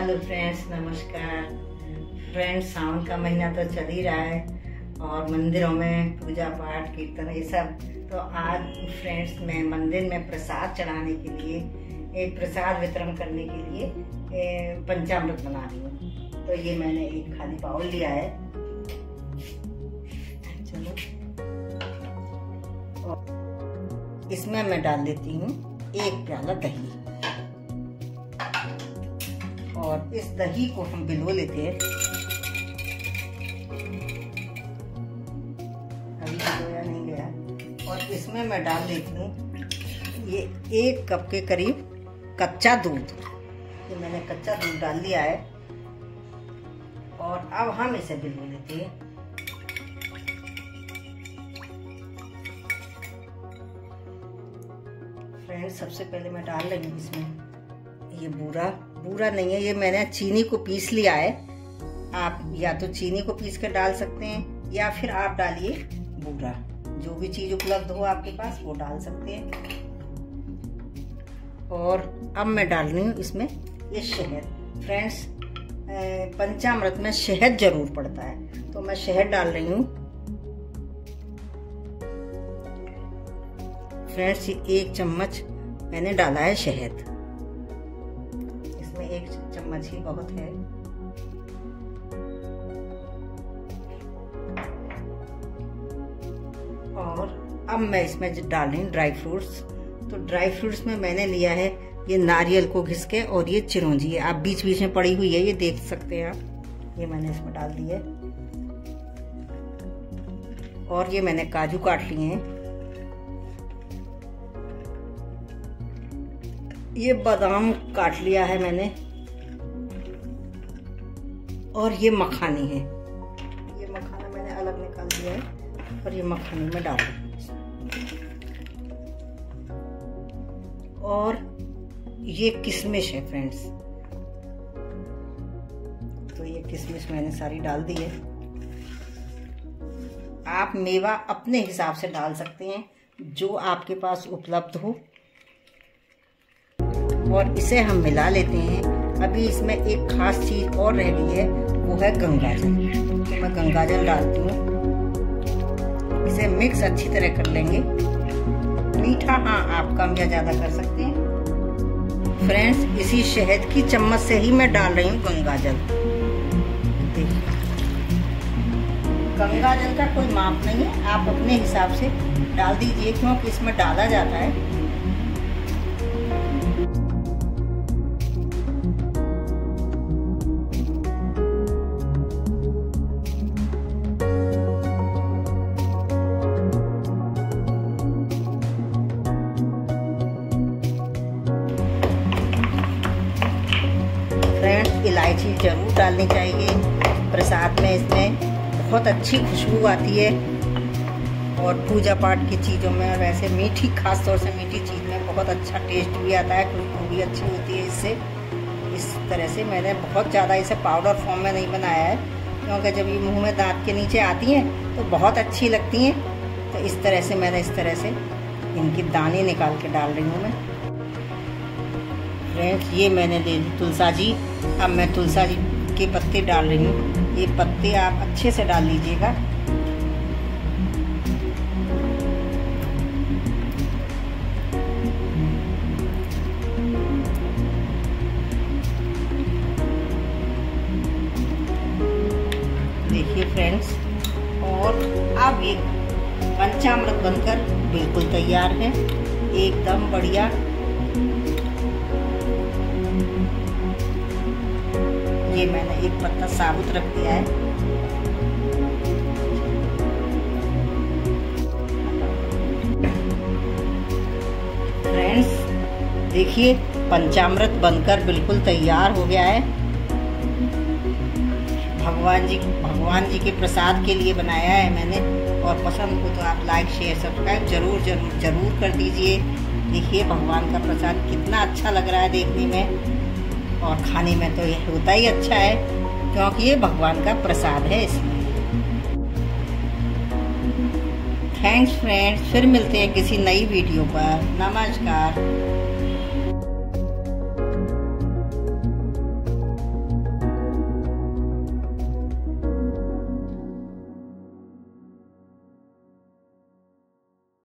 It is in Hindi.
हेलो फ्रेंड्स, नमस्कार फ्रेंड्स। सावन का महीना तो चल ही रहा है और मंदिरों में पूजा पाठ कीर्तन ये सब। तो आज फ्रेंड्स मैं मंदिर में प्रसाद चढ़ाने के लिए, एक प्रसाद वितरण करने के लिए पंचामृत बना रही हूँ। तो ये मैंने एक खाली बाउल लिया है। चलो और इसमें मैं डाल देती हूँ एक प्याला दही और इस दही को हम बिलो लेते हैं। अभी बिलोया नहीं गया। और इसमें मैं डाल देती हूँ ये एक कप के करीब कच्चा दूध। ये मैंने कच्चा दूध डाल दिया है और अब हम इसे बिलो लेते हैं। फ्रेंड्स सबसे पहले मैं डाल लूँगी इसमें ये बूरा नहीं है, ये मैंने चीनी को पीस लिया है। आप या तो चीनी को पीस कर डाल सकते हैं या फिर आप डालिए बूरा, जो भी चीज़ उपलब्ध हो आपके पास वो डाल सकते हैं। और अब मैं डाल रही हूँ इसमें ये शहद। फ्रेंड्स पंचामृत में शहद जरूर पड़ता है तो मैं शहद डाल रही हूँ। फ्रेंड्स ये एक चम्मच मैंने डाला है शहद, एक चम्मच ही बहुत है। और अब मैं इसमें डाल रही हूँ ड्राई फ्रूट्स। तो ड्राई फ्रूट्स में मैंने लिया है ये नारियल को घिस के और ये चिरोंजी आप बीच बीच में पड़ी हुई है ये देख सकते हैं आप, ये मैंने इसमें डाल दी है। और ये मैंने काजू काट लिए हैं। ये बादाम काट लिया है मैंने और ये मखानी है, ये मखाना मैंने अलग निकाल दिया है और ये मखानी में डाल दी। और ये किशमिश है फ्रेंड्स, तो ये किशमिश मैंने सारी डाल दी है। आप मेवा अपने हिसाब से डाल सकते हैं जो आपके पास उपलब्ध हो। और इसे हम मिला लेते हैं। अभी इसमें एक खास चीज़ और रह गई है, वो है गंगाजल। तो मैं गंगाजल डालती हूँ, इसे मिक्स अच्छी तरह कर लेंगे। मीठा हाँ आप कम या ज़्यादा कर सकते हैं। फ्रेंड्स इसी शहद की चम्मच से ही मैं डाल रही हूँ गंगाजल। देखिए गंगाजल का कोई माप नहीं है, आप अपने हिसाब से डाल दीजिए क्योंकि इसमें डाला जाता है। इलायची जरूर डालनी चाहिए प्रसाद में, इसमें बहुत अच्छी खुशबू आती है। और पूजा पाठ की चीज़ों में वैसे मीठी, खास तौर से मीठी चीज़ में बहुत अच्छा टेस्ट भी आता है, खुशबू भी अच्छी होती है इससे। इस तरह से मैंने बहुत ज़्यादा इसे पाउडर फॉर्म में नहीं बनाया है क्योंकि जब ये मुंह में दांत के नीचे आती हैं तो बहुत अच्छी लगती हैं। तो इस तरह से मैंने इस तरह से इनके दाने निकाल के डाल रही हूँ मैं। फ्रेंड्स ये मैंने ले ली तुलसा जी। अब मैं तुलसा जी के पत्ते डाल रही हूँ, ये पत्ते आप अच्छे से डाल लीजिएगा। देखिए फ्रेंड्स और अब ये पंचामृत बनकर बिल्कुल तैयार है, एकदम बढ़िया। ये मैंने एक पत्ता साबुत रख दिया है। फ्रेंड्स देखिए पंचामृत बनकर बिल्कुल तैयार हो गया है। भगवान जी के प्रसाद के लिए बनाया है मैंने। और पसंद हो तो आप लाइक शेयर सब्सक्राइब जरूर कर दीजिए। देखिए भगवान का प्रसाद कितना अच्छा लग रहा है देखने में, और खाने में तो यह होता ही अच्छा है क्योंकि ये भगवान का प्रसाद है इसमें। थैंक्स फ्रेंड्स, फिर मिलते हैं किसी नई वीडियो पर। नमस्कार।